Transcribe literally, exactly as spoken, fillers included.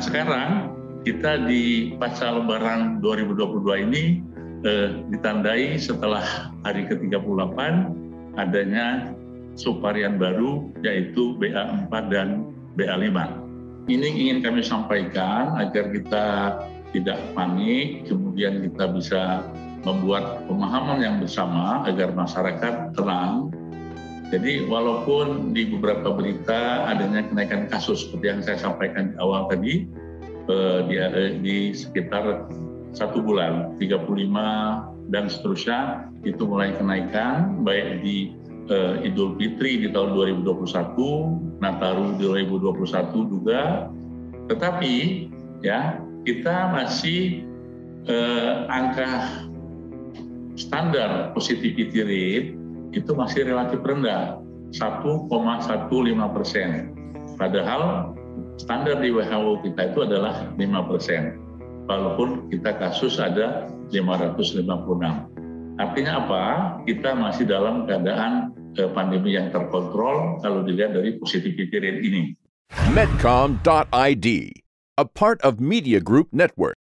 Nah sekarang kita di pasca Lebaran dua ribu dua puluh dua ini eh, ditandai setelah hari ke tiga puluh delapan adanya subvarian baru yaitu B A empat dan B A lima. Ini ingin kami sampaikan agar kita tidak panik, kemudian kita bisa membuat pemahaman yang bersama agar masyarakat tenang. Jadi walaupun di beberapa berita adanya kenaikan kasus seperti yang saya sampaikan di awal tadi, Di, di sekitar satu bulan tiga puluh lima dan seterusnya itu mulai kenaikan baik di uh, Idul Fitri di tahun dua ribu dua puluh satu, Nataru dua ribu dua puluh satu juga, tetapi ya kita masih uh, angka standar positivity rate itu masih relatif rendah satu koma lima belas persen, padahal standar di W H O kita itu adalah lima persen, walaupun kita kasus ada lima ratus lima puluh enam. Artinya apa? Kita masih dalam keadaan pandemi yang terkontrol kalau dilihat dari positivity rate ini. Medcom dot I D, a part of Media Group Network.